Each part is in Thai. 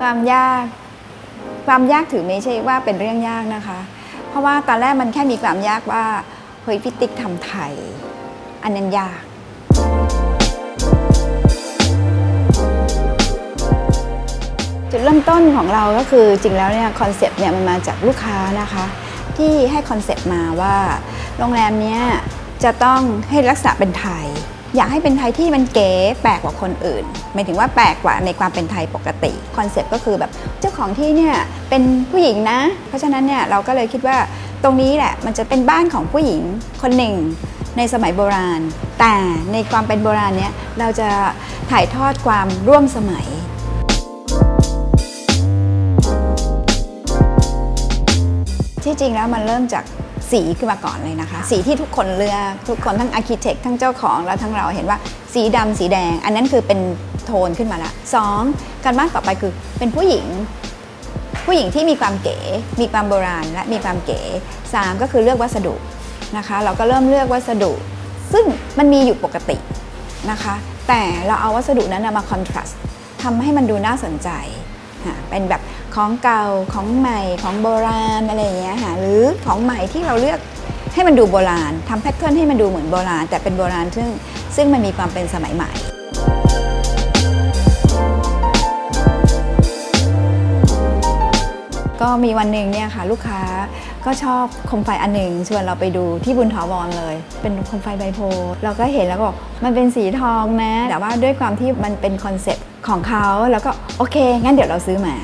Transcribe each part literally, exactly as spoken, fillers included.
ความยากความยากถือไม่ใช่ว่าเป็นเรื่องยากนะคะเพราะว่าตอนแรกมันแค่มีความยากว่าเฮ้ยพี่ติ๊กทำไทยอันนั้นยากจุดเริ่มต้นของเราก็คือจริงแล้วเนี่ยคอนเซปต์เนี่ยมันมาจากลูกค้านะคะที่ให้คอนเซปต์มาว่าโรงแรมเนี้ยจะต้องให้ลักษณะเป็นไทยอยากให้เป็นไทยที่มันเก๋แปลกกว่าคนอื่นหมายถึงว่าแปลกกว่าในความเป็นไทยปกติคอนเซปต์ก็คือแบบเจ้าของที่เนี่ยเป็นผู้หญิงนะเพราะฉะนั้นเนี่ยเราก็เลยคิดว่าตรงนี้แหละมันจะเป็นบ้านของผู้หญิงคนหนึ่งในสมัยโบราณแต่ในความเป็นโบราณเนี้ยเราจะถ่ายทอดความร่วมสมัยที่จริงแล้วมันเริ่มจากสีขึ้นมาก่อนเลยนะคะสีที่ทุกคนเลือกทุกคนทั้งอาร์คิเทคทั้งเจ้าของแล้วทั้งเราเห็นว่าสีดำสีแดงอันนั้นคือเป็นโทนขึ้นมาละสองการบ้านต่อไปคือเป็นผู้หญิงผู้หญิงที่มีความเก๋มีความโบราณและมีความเก๋สามก็คือเลือกวัสดุนะคะเราก็เริ่มเลือกวัสดุซึ่งมันมีอยู่ปกตินะคะแต่เราเอาวัสดุนั้นมาคอนทราสต์ทำให้มันดูน่าสนใจเป็นแบบของเก่าของใหม่ของโบราณอะไรอย่างเงี้ยค่ะหรือของใหม่ที่เราเลือกให้มันดูโบราณทำแพทเทิร์นให้มันดูเหมือนโบราณแต่เป็นโบราณซึ่งซึ่งมันมีความเป็นสมัยใหม่ก็มีวันหนึ่งเนี่ยค่ะลูกค้าก็ชอบโคมไฟอันหนึ่งชวนเราไปดูที่บุญถาวรเลยเป็นโคมไฟไบโพลเราก็เห็นแล้วก็บอกมันเป็นสีทองนะแต่ว่าด้วยความที่มันเป็นคอนเซ็ปต์ของเขาแล้วก็โอเคงั้นเดี๋ยวเราซื้อมา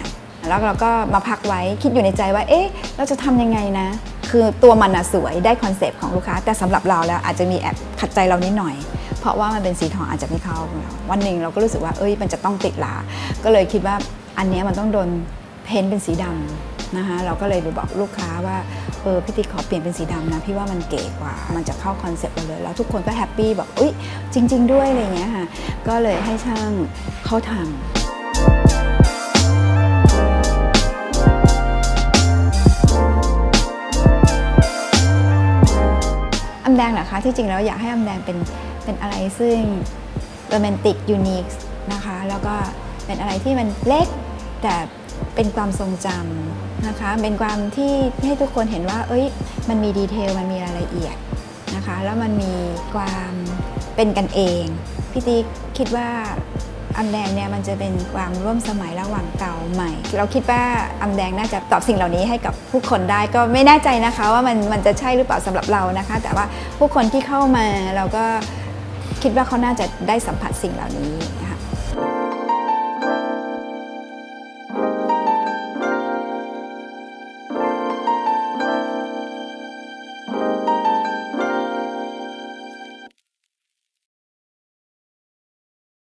แล้วเราก็มาพักไว้คิดอยู่ในใจว่าเอ๊ะเราจะทำยังไงนะคือตัวมันอะสวยได้คอนเซ็ปต์ของลูกค้าแต่สำหรับเราแล้วอาจจะมีแอบขัดใจเรานิดหน่อยเพราะว่ามันเป็นสีทองอาจจะไม่เข้าวันหนึ่งเราก็รู้สึกว่าเอ้ยมันจะต้องติดหลาก็เลยคิดว่าอันนี้มันต้องโดนเพ้นเป็นสีดำนะคะเราก็เลยไปบอกลูกค้าว่าเออพี่ติ๊กขอเปลี่ยนเป็นสีดำนะพี่ว่ามันเก๋กว่ามันจะเข้าคอนเซ็ปต์เราเลยแล้วทุกคนก็แฮปปี้บอกอุ๊ยจริงๆด้วยอะไรเงี้ยค่ะก็เลยให้ช่างเขาทำอัมแดงเหรอคะที่จริงแล้วอยากให้อัมแดงเป็นเป็นอะไรซึ่งโรแมนติกยูนิคนะคะแล้วก็เป็นอะไรที่มันเล็กแต่เป็นความทรงจำนะคะเป็นความที่ให้ทุกคนเห็นว่าเอ้ยมันมีดีเทลมันมีรายละเอียดนะคะแล้วมันมีความเป็นกันเองพี่ติ๊กคิดว่าอัมแดงเนี่ยมันจะเป็นความร่วมสมัยระหว่างเก่าใหม่เราคิดว่าอัมแดงน่าจะตอบสิ่งเหล่านี้ให้กับผู้คนได้ก็ไม่แน่ใจนะคะว่ามันมันจะใช่หรือเปล่าสำหรับเรานะคะแต่ว่าผู้คนที่เข้ามาเราก็คิดว่าเขาน่าจะได้สัมผัสสิ่งเหล่านี้นะคะ